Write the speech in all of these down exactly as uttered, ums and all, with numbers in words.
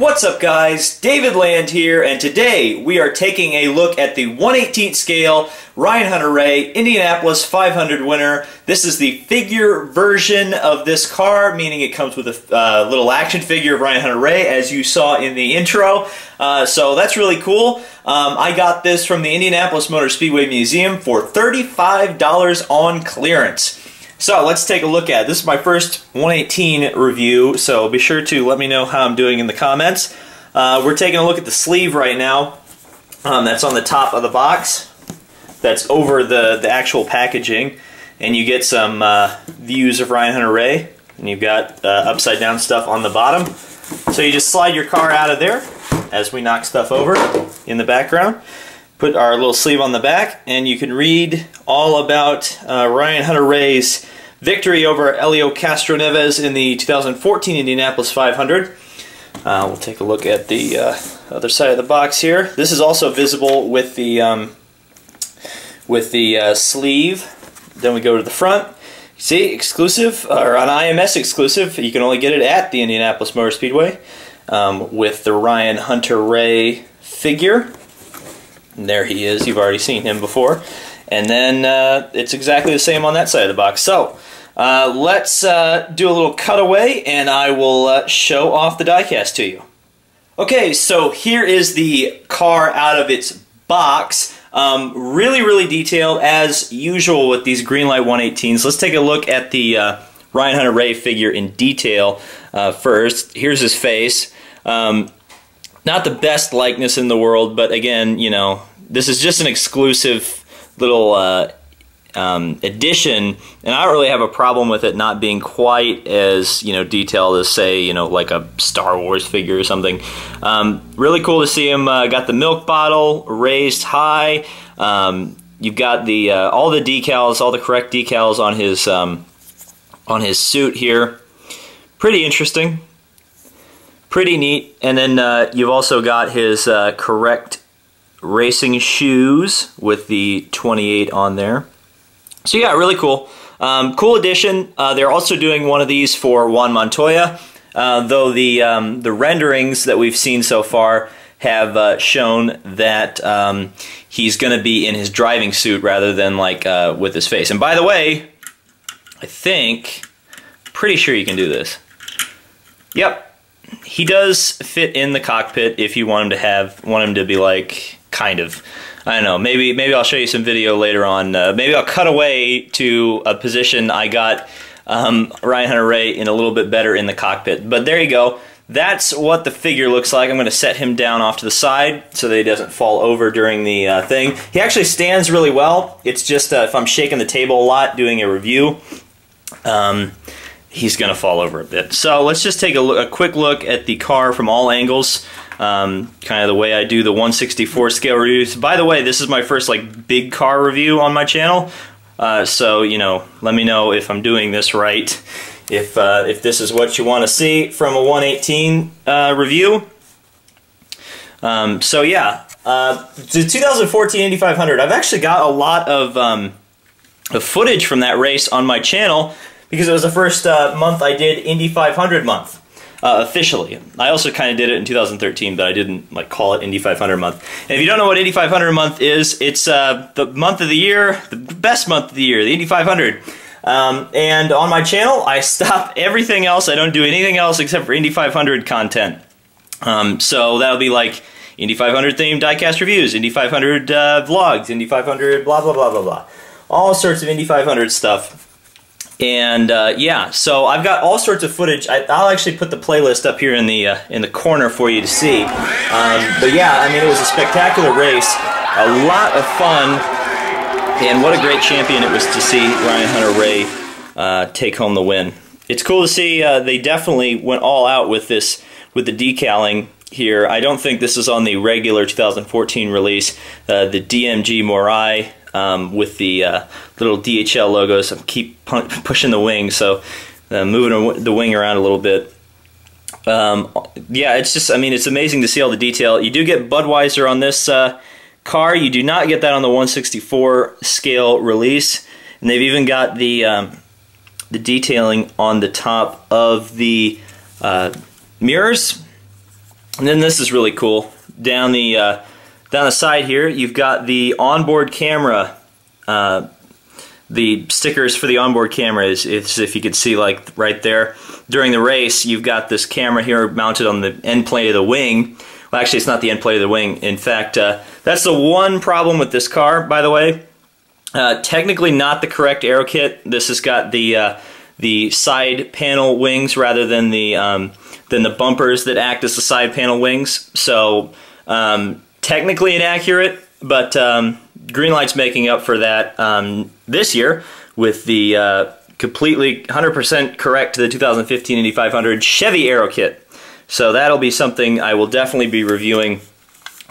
What's up guys, David Land here, and today we are taking a look at the one eighteenth scale Ryan Hunter-Reay Indianapolis five hundred winner. This is the figure version of this car, meaning it comes with a uh, little action figure of Ryan Hunter-Reay, as you saw in the intro. Uh, so that's really cool. Um, I got this from the Indianapolis Motor Speedway Museum for thirty-five dollars on clearance. So let's take a look at it. This is my first one eighteen review, so be sure to let me know how I'm doing in the comments. Uh, we're taking a look at the sleeve right now. Um, that's on the top of the box. That's over the, the actual packaging. And you get some uh, views of Ryan Hunter-Reay. And you've got uh, upside down stuff on the bottom. So you just slide your car out of there as we knock stuff over in the background. Put our little sleeve on the back, and you can read all about uh, Ryan Hunter-Reay's victory over Elio Castro Neves in the two thousand fourteen Indianapolis five hundred. Uh, we'll take a look at the uh, other side of the box here. This is also visible with the um, with the uh, sleeve. Then we go to the front. See, exclusive, or an I M S exclusive. You can only get it at the Indianapolis Motor Speedway um, with the Ryan Hunter-Reay figure. And there he is. You've already seen him before. And then uh, it's exactly the same on that side of the box. So uh, let's uh, do a little cutaway, and I will uh, show off the diecast to you. Okay, so here is the car out of its box. Um, really, really detailed as usual with these Greenlight one eighteens. Let's take a look at the uh, Ryan Hunter-Reay figure in detail uh, first. Here's his face. Um, Not the best likeness in the world, but again, you know, this is just an exclusive little uh, um, addition, and I don't really have a problem with it not being quite as, you know, detailed as, say, you know, like a Star Wars figure or something. Um, really cool to see him. Uh, got the milk bottle raised high. Um, you've got the uh, all the decals, all the correct decals on his um, on his suit here. Pretty interesting. Pretty neat. And then uh, you've also got his uh, correct racing shoes with the twenty-eight on there. So yeah, really cool. Um, cool addition. Uh, they're also doing one of these for Juan Montoya, uh, though the, um, the renderings that we've seen so far have uh, shown that um, he's going to be in his driving suit rather than like uh, with his face. And by the way, I think, pretty sure you can do this. Yep. He does fit in the cockpit if you want him to have, want him to be like, kind of. I don't know, maybe maybe I'll show you some video later on. Uh, maybe I'll cut away to a position I got um, Ryan Hunter-Reay in a little bit better in the cockpit. But there you go. That's what the figure looks like. I'm going to set him down off to the side so that he doesn't fall over during the uh, thing. He actually stands really well. It's just uh, if I'm shaking the table a lot doing a review, um, he's going to fall over a bit. So let's just take a, look, a quick look at the car from all angles, um, kind of the way I do the one sixty-fourth scale reviews. By the way, this is my first like big car review on my channel, uh, so you know, let me know if I'm doing this right, if uh, if this is what you want to see from a one eighteen uh, review. Um, so yeah, uh, the two thousand fourteen Indy five hundred. I've actually got a lot of um, the footage from that race on my channel, because it was the first uh, month I did Indy five hundred month, uh, officially. I also kind of did it in two thousand thirteen, but I didn't like call it Indy five hundred month. And if you don't know what Indy five hundred month is, it's uh, the month of the year, the best month of the year, the Indy five hundred. Um, and on my channel, I stop everything else. I don't do anything else except for Indy five hundred content. Um, so that'll be like Indy five hundred themed diecast reviews, Indy five hundred uh, vlogs, Indy five hundred blah, blah, blah, blah, blah. All sorts of Indy five hundred stuff. And uh, yeah, so I've got all sorts of footage. I, I'll actually put the playlist up here in the uh, in the corner for you to see. Um, but yeah, I mean, it was a spectacular race, a lot of fun, and what a great champion it was to see Ryan Hunter-Reay uh, take home the win. It's cool to see. Uh, they definitely went all out with this, with the decaling here. I don't think this is on the regular two thousand fourteen release. Uh, the D M G Mori. Um, with the uh, little D H L logos. I keep pu pushing the wing, so uh, moving the wing around a little bit. Um, yeah, it's just, I mean, it's amazing to see all the detail. You do get Budweiser on this uh, car. You do not get that on the one sixty-four scale release. And they've even got the, um, the detailing on the top of the uh, mirrors. And then this is really cool. Down the uh, down the side here, you've got the onboard camera. Uh, the stickers for the onboard camera is, is if you could see, like right there. During the race, you've got this camera here mounted on the end plate of the wing. Well, actually, it's not the end plate of the wing. In fact, uh, that's the one problem with this car, by the way. Uh, technically not the correct aero kit. This has got the uh, the side panel wings rather than the um, than the bumpers that act as the side panel wings. So um, technically inaccurate, but um, Greenlight's making up for that um, this year with the uh, completely one hundred percent correct to the two thousand fifteen Indy five hundred Chevy aero kit. So that'll be something I will definitely be reviewing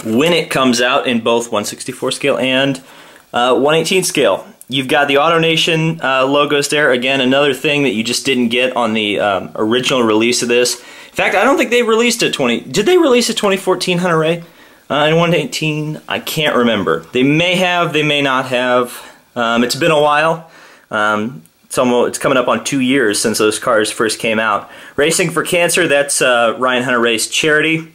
when it comes out in both one sixty-fourth scale and Uh, one eighteenth scale. You've got the AutoNation uh, logos there. Again, another thing that you just didn't get on the um, original release of this. In fact, I don't think they released a twenty. Did they release a twenty fourteen Hunter-Reay uh, in one eighteen? I can't remember. They may have. They may not have. Um, it's been a while. Um, it's almost. It's coming up on two years since those cars first came out. Racing for Cancer. That's uh, Ryan Hunter-Reay's charity.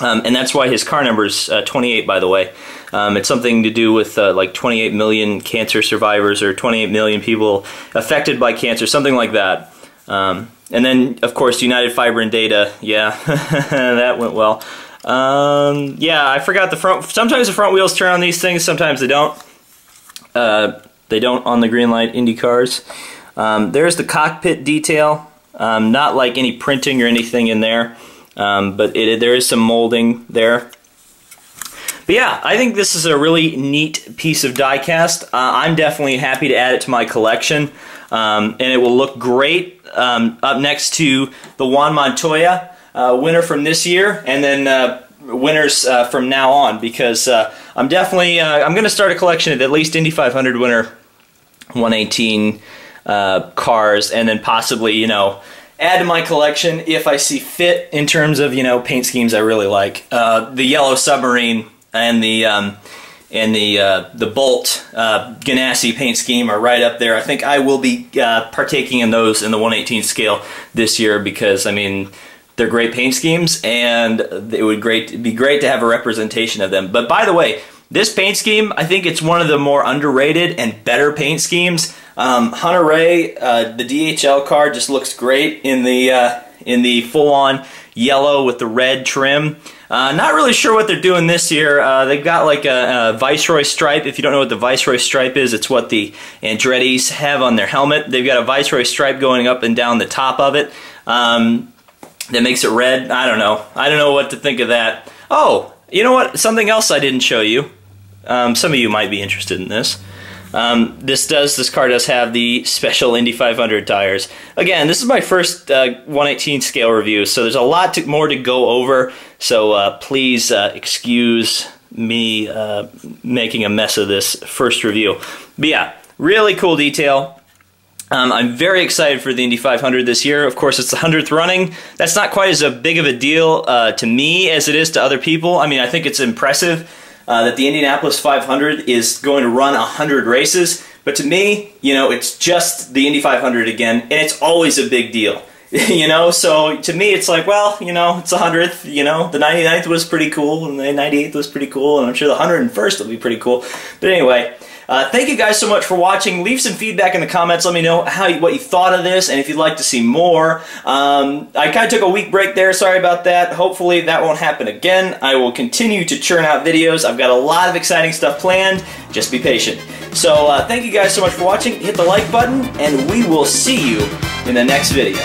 Um, and that's why his car number is uh, twenty-eight, by the way. Um, it's something to do with uh, like twenty-eight million cancer survivors or twenty-eight million people affected by cancer, something like that. Um, and then, of course, United Fiber and Data. Yeah, that went well. Um, yeah, I forgot the front. Sometimes the front wheels turn on these things. Sometimes they don't. Uh, they don't on the Greenlight Indy cars. Um, there's the cockpit detail. Um, not like any printing or anything in there. Um, but it, there is some molding there. But yeah, I think this is a really neat piece of die cast. Uh, I'm definitely happy to add it to my collection. Um, and it will look great um, up next to the Juan Montoya uh, winner from this year. And then uh, winners uh, from now on. Because uh, I'm definitely, uh, I'm going to start a collection of at least Indy five hundred winner one eighteen uh, cars. And then possibly, you know, add to my collection if I see fit in terms of, you know, paint schemes I really like. Uh, the Yellow Submarine and the um, and the uh, the Bolt uh, Ganassi paint scheme are right up there. I think I will be uh, partaking in those in the one eighteenth scale this year because, I mean, they're great paint schemes and it would great it'd be great to have a representation of them. But by the way, this paint scheme, I think it's one of the more underrated and better paint schemes. Um, Hunter-Reay, uh, the D H L car, just looks great in the uh, in the full-on yellow with the red trim. Uh, not really sure what they're doing this year. Uh, they've got like a, a Viceroy stripe. If you don't know what the Viceroy stripe is, it's what the Andretti's have on their helmet. They've got a Viceroy stripe going up and down the top of it um, that makes it red. I don't know. I don't know what to think of that. Oh, you know what? Something else I didn't show you. Um, some of you might be interested in this. Um, this does this car does have the special Indy five hundred tires. Again, this is my first uh, one eighteen scale review, so there's a lot to, more to go over. So uh, please uh, excuse me uh, making a mess of this first review. But yeah, really cool detail. Um, I'm very excited for the Indy five hundred this year. Of course, it's the hundredth running. That's not quite as a big of a deal uh, to me as it is to other people. I mean, I think it's impressive uh, that the Indianapolis five hundred is going to run one hundred races. But to me, you know, it's just the Indy five hundred again, and it's always a big deal. You know, so to me, it's like, well, you know, it's the hundredth, you know, the ninety-ninth was pretty cool, and the ninety-eighth was pretty cool, and I'm sure the one hundred first will be pretty cool. But anyway, Uh, thank you guys so much for watching. Leave some feedback in the comments. Let me know how you, what you thought of this and if you'd like to see more. Um, I kind of took a week break there. Sorry about that. Hopefully that won't happen again. I will continue to churn out videos. I've got a lot of exciting stuff planned. Just be patient. So uh, thank you guys so much for watching. Hit the like button and we will see you in the next video.